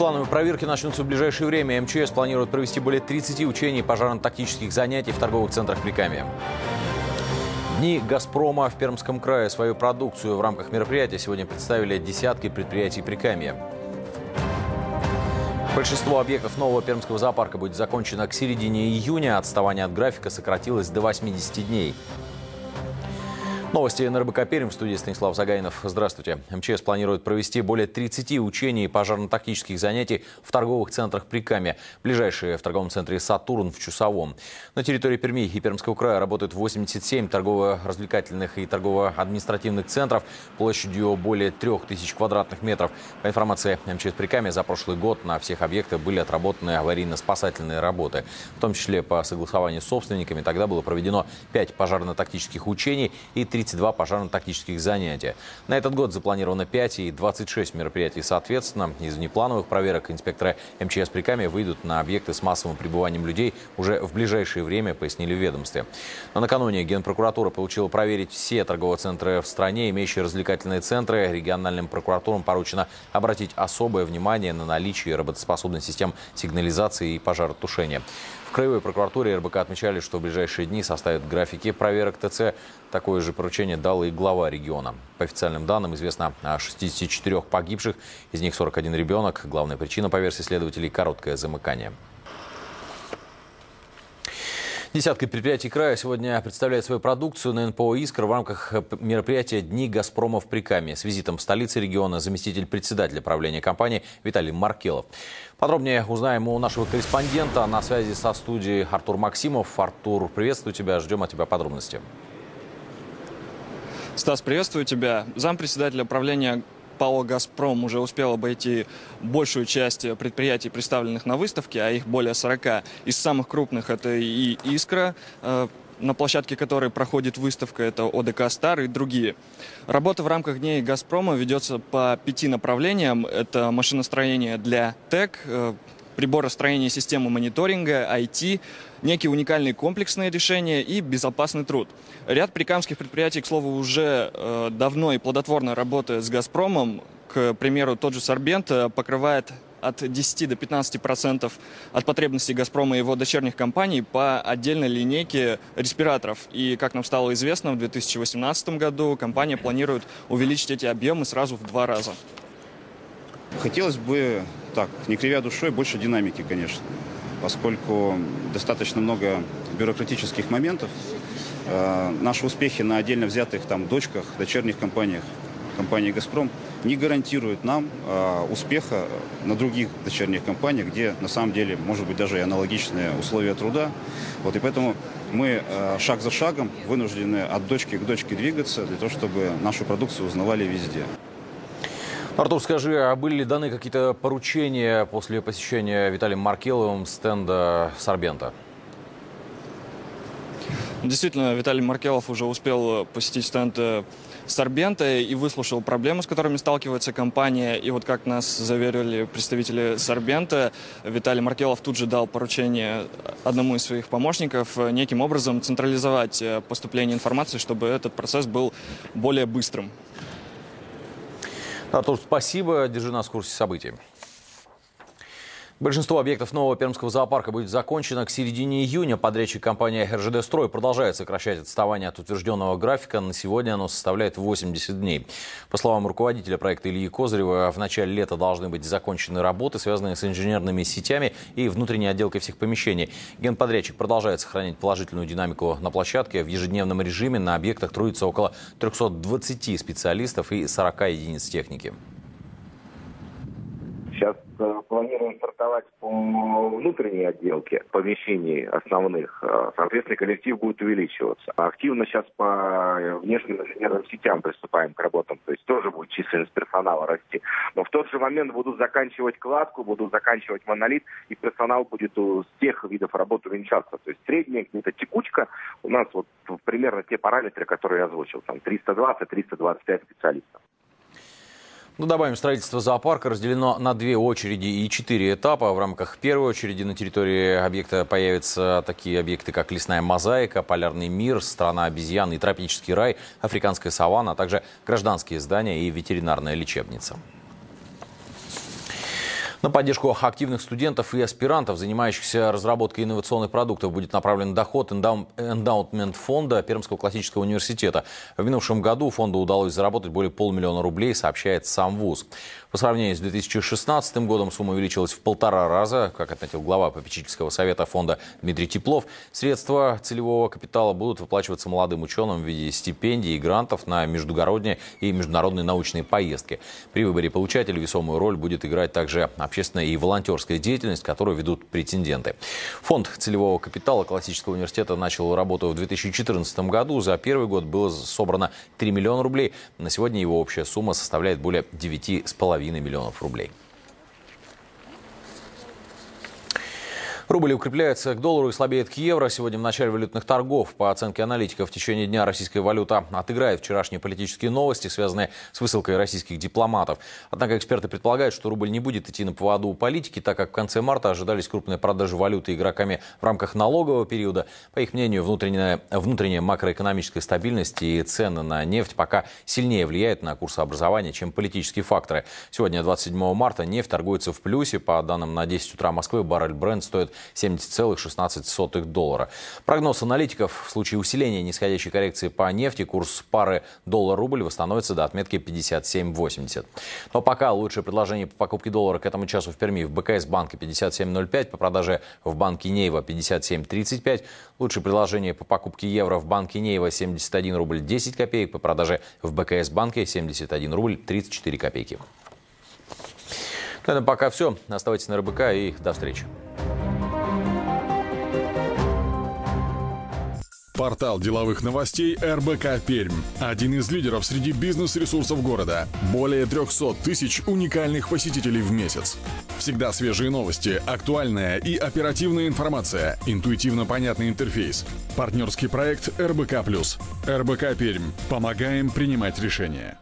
Внеплановые проверки начнутся в ближайшее время. МЧС планирует провести более 30 учений и пожарно-тактических занятий в торговых центрах Прикамья. Дни «Газпрома» в Пермском крае. Свою продукцию в рамках мероприятия сегодня представили десятки предприятий Прикамья. Большинство объектов нового Пермского зоопарка будет закончено к середине июня. Отставание от графика сократилось до 80 дней. Новости на РБК Пермь. В студии Станислав Загайнов. Здравствуйте. МЧС планирует провести более 30 учений и пожарно-тактических занятий в торговых центрах Прикамья. Ближайшие в торговом центре «Сатурн» в Чусовом. На территории Перми и Пермского края работают 87 торгово-развлекательных и торгово-административных центров площадью более 3000 квадратных метров. По информации МЧС Прикамья, за прошлый год на всех объектах были отработаны аварийно-спасательные работы. В том числе по согласованию с собственниками тогда было проведено 5 пожарно-тактических учений и 32 пожарно-тактических занятия. На этот год запланировано 5 и 26 мероприятий соответственно. Из внеплановых проверок инспекторы МЧС Прикамья выйдут на объекты с массовым пребыванием людей уже в ближайшее время, пояснили в ведомстве. Но накануне Генпрокуратура получила проверить все торговые центры в стране, имеющие развлекательные центры. Региональным прокуратурам поручено обратить особое внимание на наличие работоспособных систем сигнализации и пожаротушения. В Краевой прокуратуре РБК отмечали, что в ближайшие дни составят графики проверок ТЦ. Такое же поручение дал и глава региона. По официальным данным известно о 64 погибших, из них 41 ребенок. Главная причина, по версии следователей, короткое замыкание. Десятки предприятий края сегодня представляют свою продукцию на НПО «Искра» в рамках мероприятия «Дни Газпрома» в Прикамье. С визитом в столице региона заместитель председателя правления компании Виталий Маркелов. Подробнее узнаем у нашего корреспондента. На связи со студией Артур Максимов. Артур, приветствую тебя. Ждем от тебя подробности. Стас, приветствую тебя. Зампредседателя правления ПАО «Газпром» уже успел обойти большую часть предприятий, представленных на выставке, а их более 40. Из самых крупных это и «Искра», на площадке которой проходит выставка, это ОДК «Стар» и другие. Работа в рамках Дней «Газпрома» ведется по 5 направлениям. Это машиностроение для ТЭК, приборостроение системы мониторинга, IT, некие уникальные комплексные решения и безопасный труд. Ряд прикамских предприятий, к слову, уже давно и плодотворно работает с «Газпромом». К примеру, тот же «Сорбент» покрывает от 10 до 15% от потребностей «Газпрома» и его дочерних компаний по отдельной линейке респираторов. И, как нам стало известно, в 2018 году компания планирует увеличить эти объемы сразу в 2 раза. Хотелось бы, так, не кривя душой, больше динамики, конечно, поскольку достаточно много бюрократических моментов. Наши успехи на отдельно взятых там дочках, дочерних компаниях, компании «Газпром» не гарантируют нам успеха на других дочерних компаниях, где на самом деле, может быть, даже и аналогичные условия труда. Вот, и поэтому мы шаг за шагом вынуждены от дочки к дочке двигаться для того, чтобы нашу продукцию узнавали везде. Артур, скажи, а были ли даны какие-то поручения после посещения Виталием Маркеловым стенда «Сорбента»? Действительно, Виталий Маркелов уже успел посетить стенд «Сорбента» и выслушал проблемы, с которыми сталкивается компания. И вот как нас заверили представители «Сорбента», Виталий Маркелов тут же дал поручение одному из своих помощников неким образом централизовать поступление информации, чтобы этот процесс был более быстрым. Артур, спасибо. Держи нас в курсе событий. Большинство объектов нового Пермского зоопарка будет закончено к середине июня. Подрядчик компании «РЖДстрой» продолжает сокращать отставание от утвержденного графика. На сегодня оно составляет 80 дней. По словам руководителя проекта Ильи Козырева, в начале лета должны быть закончены работы, связанные с инженерными сетями и внутренней отделкой всех помещений. Генподрядчик продолжает сохранять положительную динамику на площадке. В ежедневном режиме на объектах трудится около 320 специалистов и 40 единиц техники. Сейчас планируем стартовать по внутренней отделке помещений основных. Соответственно, коллектив будет увеличиваться. Активно сейчас по внешним инженерным сетям приступаем к работам. То есть тоже будет численность персонала расти. Но в тот же момент будут заканчивать кладку, будут заканчивать монолит, и персонал будет у всех видов работ увенчаться. То есть средняя где-то текучка у нас вот примерно те параметры, которые я озвучил. Там 320-325 специалистов. Ну, добавим, строительство зоопарка разделено на 2 очереди и 4 этапа. В рамках первой очереди на территории объекта появятся такие объекты, как лесная мозаика, полярный мир, страна обезьян и тропический рай, африканская саванна, а также гражданские здания и ветеринарная лечебница. На поддержку активных студентов и аспирантов, занимающихся разработкой инновационных продуктов, будет направлен доход эндаунтмент фонда Пермского классического университета. В минувшем году фонду удалось заработать более полумиллиона рублей, сообщает сам вуз. По сравнению с 2016 годом сумма увеличилась в 1,5 раза, как отметил глава попечительского совета фонда Дмитрий Теплов. Средства целевого капитала будут выплачиваться молодым ученым в виде стипендий и грантов на междугородние и международные научные поездки. При выборе получателя весомую роль будет играть также общественная и волонтерская деятельность, которую ведут претенденты. Фонд целевого капитала классического университета начал работу в 2014 году. За первый год было собрано 3 миллиона рублей. На сегодня его общая сумма составляет более 9,5 миллионов рублей. Рубль укрепляется к доллару и слабеет к евро. Сегодня в начале валютных торгов, по оценке аналитиков, в течение дня российская валюта отыграет вчерашние политические новости, связанные с высылкой российских дипломатов. Однако эксперты предполагают, что рубль не будет идти на поводу у политики, так как в конце марта ожидались крупные продажи валюты игроками в рамках налогового периода. По их мнению, внутренняя макроэкономическая стабильность и цены на нефть пока сильнее влияют на курсообразование, чем политические факторы. Сегодня, 27 марта, нефть торгуется в плюсе. По данным на 10 утра Москвы, баррель Brent стоит $70,16. Прогноз аналитиков: в случае усиления нисходящей коррекции по нефти курс пары доллар-рубль восстановится до отметки 57,80. Но пока лучшее предложение по покупке доллара к этому часу в Перми: в БКС банке 57,05, по продаже в банке Нейва 57,35. Лучшее предложение по покупке евро в банке Нейва 71 рубль 10 копеек, по продаже в БКС банке 71 рубль 34 копейки. На этом пока все. Оставайтесь на РБК и до встречи. Портал деловых новостей РБК Пермь. Один из лидеров среди бизнес-ресурсов города. Более 300 тысяч уникальных посетителей в месяц. Всегда свежие новости, актуальная и оперативная информация, интуитивно понятный интерфейс. Партнерский проект РБК+. РБК Пермь. Помогаем принимать решения.